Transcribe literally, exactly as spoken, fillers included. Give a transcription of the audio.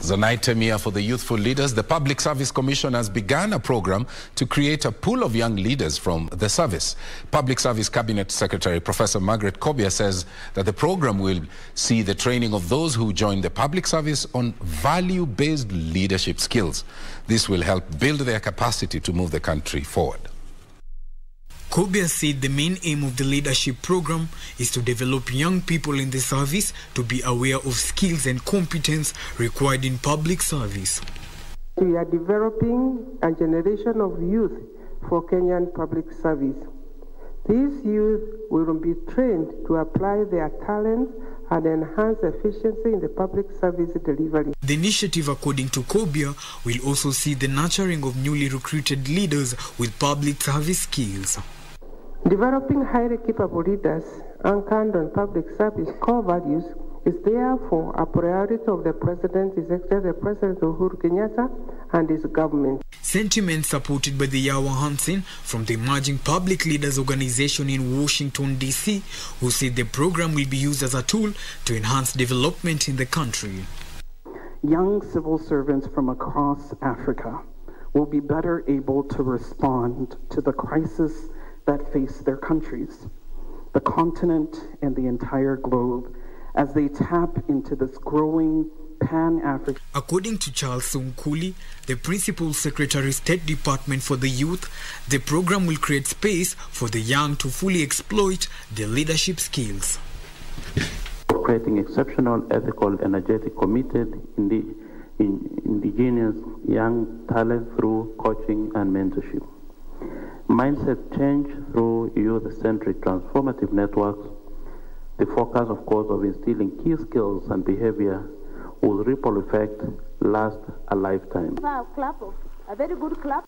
There's an item here for the youthful leaders. The Public Service Commission has begun a program to create a pool of young leaders from the service. Public Service Cabinet Secretary Professor Margaret Kobia says that the program will see the training of those who join the public service on value-based leadership skills. This will help build their capacity to move the country forward. Kobia said the main aim of the leadership program is to develop young people in the service to be aware of skills and competence required in public service. We are developing a generation of youth for Kenyan public service. These youth will be trained to apply their talents and enhance efficiency in the public service delivery. The initiative, according to Kobia, will also see the nurturing of newly recruited leaders with public service skills. Developing highly capable leaders anchored on public service core values is therefore a priority of the President, is actually the President Uhuru Kenyatta and his government. Sentiments supported by the Yawa Hansen from the Emerging Public Leaders Organization in Washington, D C, who said the program will be used as a tool to enhance development in the country. Young civil servants from across Africa will be better able to respond to the crisis that face their countries, the continent, and the entire globe, as they tap into this growing Pan-African. According to Charles Sunkuli, the Principal Secretary, State Department for the Youth, the program will create space for the young to fully exploit their leadership skills. Creating exceptional, ethical, energetic, committed, indi in indigenous young talent through coaching and mentorship. Mindset change through youth-centric transformative networks. The focus, of course, of instilling key skills and behavior will ripple effect last a lifetime. A very good club.